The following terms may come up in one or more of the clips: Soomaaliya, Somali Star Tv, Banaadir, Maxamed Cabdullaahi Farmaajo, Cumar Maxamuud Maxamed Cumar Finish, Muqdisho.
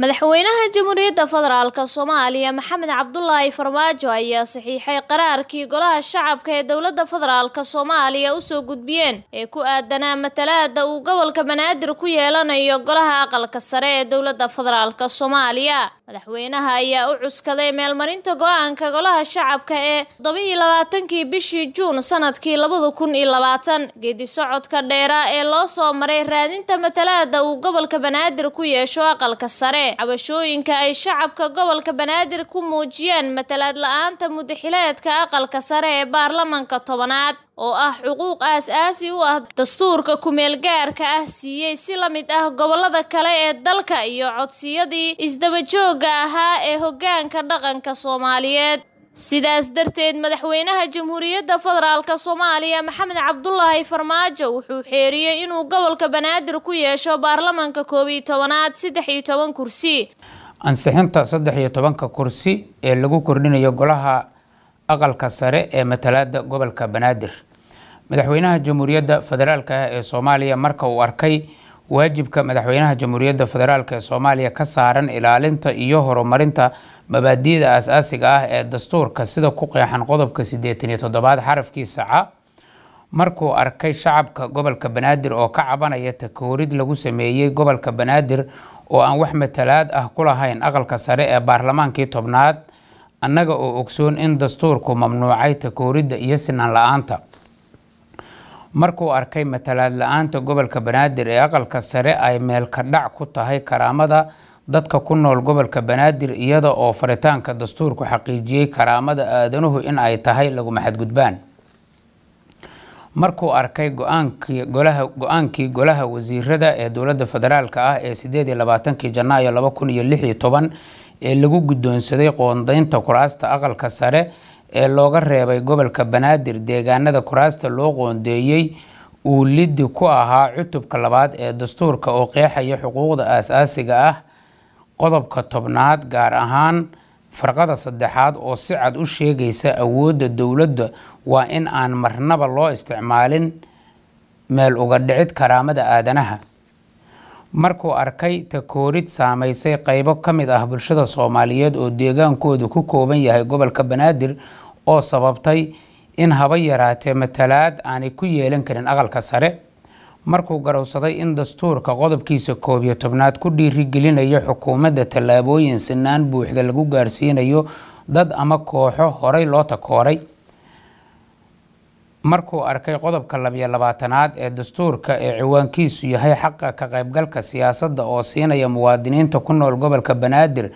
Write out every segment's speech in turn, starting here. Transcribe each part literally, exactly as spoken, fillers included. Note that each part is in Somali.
madaxweynaha Jamhuuriyadda Federaalka Soomaaliya Maxamed Cabdullaahi Farmaajo ayaa saxiixay qaraarkii golaha shacabka ee dowladda Federaalka Soomaaliya u soo gudbiyeen ee ku aadanaa matalaadda uu gobolka Banaadir ku yeelanayo golaha aqalka sare ee dowladda Federaalka Soomaaliya. madaxweynaha ayaa u cuskaday meelmarinta go'aanka golaha shacabka ee todoba iyo labaatankii bishii Juun sanadkii laba kun iyo labaatan, geedi socodka dheeraa ee loo soo maray raadinta matalaadda uu gobolka Banaadir ku yeesho aqalka sare. cabashooyinka ay shacabka gobolka Banaadir ku muujiyeen matalaad la'aanta mudaxilaadka aqalka sare ee baarlamaanka tobanaad oo ah xuquuq aasaasi u ah dastuurka kumeel gaarka ah siiyay si la mid ah gobolada kale ee dalka iyo codsiyadii isdaba joogga ahaa ee hoggaanka dhaqanka Soomaaliyeed. sidaas darteed madaxweynaha Jamhuuriyadda Federaalka Soomaaliya Maxamed Cabdullaahi Farmaajo wuxuu xeeriyay inuu gobolka Banaadir ku yeesho baarlamaanka koob iyo tobanaad saddex iyo toban kursi. ansixinta saddex iyo tobanka kursi ee lagu kordhinayo golaha aqalka sare ee matalaadda gobolka Banaadir. madaxweynaha Jamhuuriyadda Federaalka ee Soomaaliya marka uu arkay waajibka madaxweynaha Jamhuuriyadda Federaalka ee Soomaaliya ka saaran ilaalinta iyo horumarinta mabaadi'da asaasiga ah ee dastuurka sida ku qeexan qodobka siddeed iyo toddoba xarafkiisa ca, markuu arkay shacabka gobolka Banaadir oo ka cabanaya takoorid lagu sameeyay gobolka Banaadir oo aan wax matalaad ah ku lahayn aqalka sare ee baarlamaankii tobnaad, annaga oo ogsoon in dastuurku mamnuucay takooridda iyo sinnaan la'aanta. markuu arkay matalaad la'aanta gobolka Banaadir ee aqalka sare ay meel ka dhac ku tahay karaamada dadka ku nool gobolka Banaadir, iyada oo faritaanka dastuurku xaqiijiyay karaamada aadanuhu in ay tahay lagu maxadgudbaan. markuu arkay go'aankii golaha go'aankii golaha wasiirada ee dowladda federaalka ah ee siddeed iyo labaatanka janaayo laba kun iyo lix iyo toban ee lagu guddoonsaday qoondaynta kuraasta aqalka sare ee looga reebay gobolka Banaadir deegaanada kuraasta loo qoondeeyay uu liddi ku ahaa cutubka labaad ee dastuurka oo qeexaya xuquuqda aasaasiga ah qodobka tobnaad, gaar ahaan farqada saddexaad oo si cad u sheegaysa awoodda dowladda waa in aan marnaba loo isticmaalin meel uga dhicid karaamada aadanaha. markuu arkay takoorid saameysay qaybo ka mid ah bulshada Soomaaliyeed oo deegaankoodu ku kooban yahay gobolka Banaadir oo sababtay in haba yaraatee matalaad aanay ku yeelan karin aqalka sare, markuu garowsaday in dastuurka qodobkiisa koob iyo tobnaad ku dhiirigelinayo xukuumadda tallaabooyin sinaan buuxda lagu gaarsiinayo dad ama kooxo horey loo takooray. markuu arkay qodobka laba iyo labaatanaad ee dastuurka ee ciwaankiisu yahay xaqa ka qaybgalka siyaasadda oo siinaya muwaadiniinta ku nool gobolka Banaadir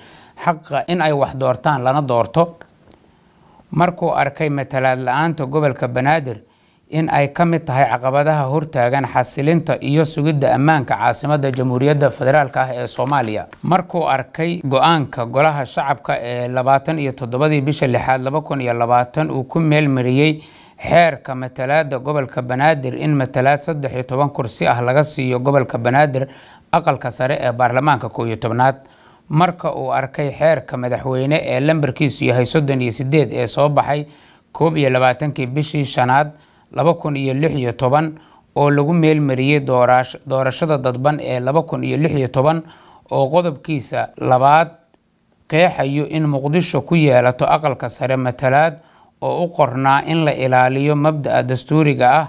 xaqa in ay wax doortaan lana doorto. markuu arkay matalaad la'aanta gobolka Banaadir in ay ka mid tahay caqabadaha hortaagan xasilinta iyo sugidda ammaanka caasimadda Jamhuuriyadda Federaalka ah ee Soomaaliya. markuu arkay go'aanka golaha shacabka ee labaatan iyo toddobadii bisha lixaad laba kun iyo labaatan uu ku meel mariyay xeerka matalaadda gobolka Banaadir in matalaad saddex iyo toban kursi ah laga siiyo gobolka Banaadir aqalka sare ee baarlamaanka koob iyo tobnaad, marka uu arkay xeerka madaxweyne ee lambarkiisu yahay soddon iyo siddeed ee soo baxay koob iyo labaatankii bishii shanaad laba kun iyo lix iyo toban oo lagu meel mariyay doorashada dadban ee laba kun iyo lix iyo toban oo qodobkiisa labaad qeexayo in Muqdisho ku yeelato aqalka sare matalaad oo u qornaa in la ilaaliyo mabda'a dastuuriga ah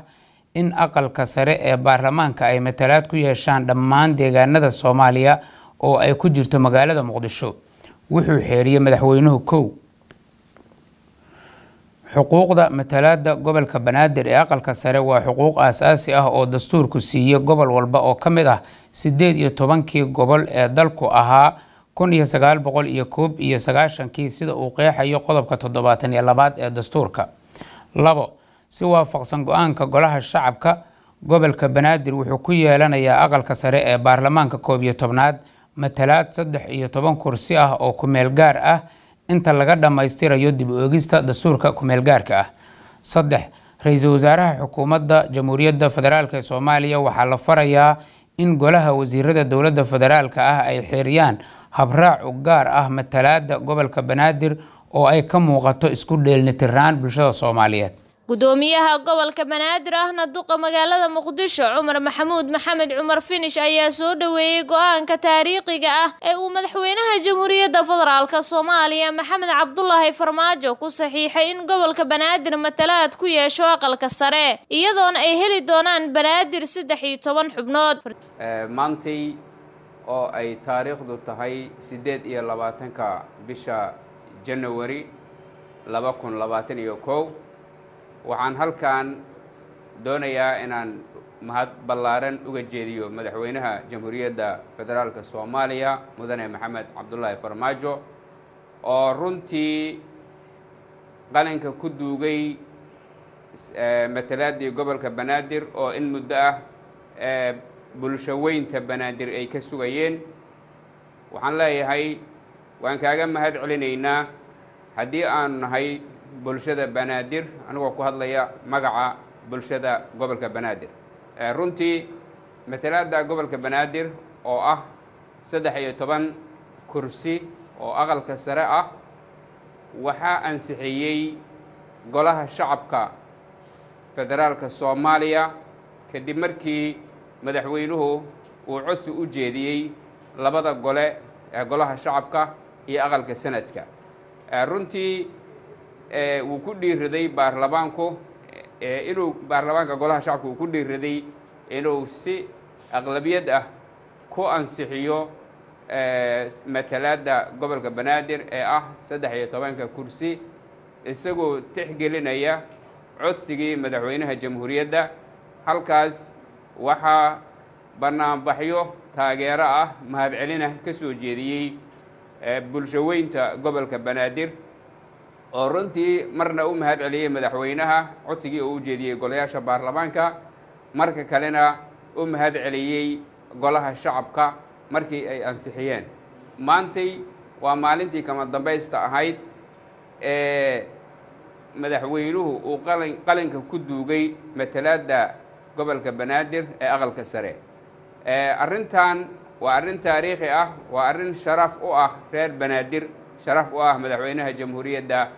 in aqalka sare ee baarlamaanka ay matalaad ku yeeshaan dhammaan deegaanada Soomaaliya oo ay ku jirto magaalada Muqdisho. wuxuu xeeriyay madaxweynuhu kow xuquuqda matalaadda gobolka Banaadir ee aqalka sare waa xuquuq aasaasi ah oo dastuurku siiyay gobol walba oo ka mid ah siddeed iyo tobankii gobol ee dalku ahaa kun iyo sagaal boqol iyo koob iyo sagaashankii, sida uu qeexayo qodobka toddobaatan iyo labaad ee dastuurka. labo si waafaqsan go'aanka golaha shacabka, gobolka Banaadir wuxuu ku yeelanayaa aqalka sare ee baarlamaanka koob iyo tobnaad matalaad saddex iyo toban kursi ah oo kumeel gaar ah inta laga dhamaystirayo dib u eegista dastuurka kumeel gaarka ah. saddex ra'iisul wasaaraha xukuumadda Jamhuuriyadda Federaalka ee Soomaaliya waxaa la farayaa in golaha wasiirada dowladda federaalka ah ay xeeriyaan habraac u gaar ah matalaadda gobolka Banaadir oo ay ka muuqato isku dheelitirnaan bulshada Soomaaliyeed. gudoomiyaha gobolka Banaadir ahna duqa magaalada Muqdisho Cumar Maxamuud Maxamed Cumar Finish ayaa soo dhaweeyay go'aanka taariikhiga ah ee uu madaxweynaha Jamhuuriyadda Federaalka Soomaaliya Maxamed Cabdullaahi Farmaajo ku saxiixay in gobolka Banaadir matalaad ku yeesho aqalka sare iyadoon ay heli doonaan Banaadir saddex iyo toban xubnood maantay oo ay taariikhdu tahay siddeed iyo labaatanka bisha January laba kun iyo labaatan iyo kow waxaan halkaan doonayaa inaan mahad ballaaran uga jeediyo madaxweynaha Jamhuuriyadda Federaalka Soomaaliya mudane Maxamed Cabdullaahi Farmaajo oo runtii qalanka ku duugay matalaadii gobolka Banaadir oo in muddo ah bulsho weynta Banaadir ay ka sugayeen waxaan leeyahay waan kaaga mahad celinaynaa haddii aan nahay bulshada Banaadir anagoo ku hadlaya magaca bulshada gobolka Banaadir runtii matalaadda gobolka Banaadir oo ah saddex iyo toban kursi oo aqalka sare ah waxa ansixiyay golaha shacabka federaalka Soomaaliya kadib markii madaxweynuhu uu codsi u jeediyay labada gole ee golaha shacabka iyo aqalka sanadka runtii uu ku dhiirraday baarlamaanku ee inuu baarlamaanka golaha shacabka uu ku dhiirraday inuu si aqlabiyad ah ku ansixiyo ee matalaadda gobolka Banaadir ee ah saddex iyo toban kursi isagoo tixgelinaya codsigii madaxweynaha jamhuuriyadda halkaas waxa banaanbaxyo taageero ah mahad celina ka soo jeediyay bulsho weynta gobolka Banaadir oo runtii marna u mahad celiyay madaxweynaha codsigii uu jeediyay golayaasha baarlamaanka marka kalena u mahad celiyay golaha shacabka markii ay ansixiyeen maantay waa maalintii kama dambaysta ahayd ee madaxweynuhu uu qalanka ku duugay matalaadda gobolka Banaadir ee aqalka sare ee arrintan waa arrin taariikhi ah waa arrin sharaf u ah reer Banaadir sharaf u ah madaxweynaha jamhuuriyadda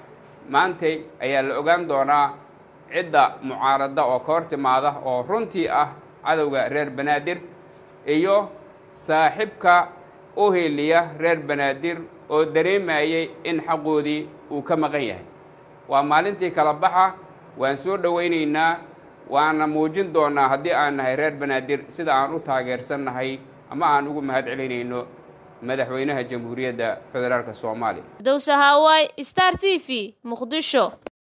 maantay ayaa la ogaan doonaa cidda mucaarada oo ka hortimaada oo runtii ah cadawga reer Banaadir iyo saaxibka u heliya reer Banaadir oo dareemayay in xaqoodii uu ka maqan yahay waa maalintii kala baxa waan soo dhaweynaynaa waana muujin doonaa haddii aan nahay reer Banaadir sida aan u taageersannahay ama aan ugu mahad celinayno madaxweynaha jamhuuriyadda federaalka Soomaaliya. Dowsaha way Star T V Muqdisho.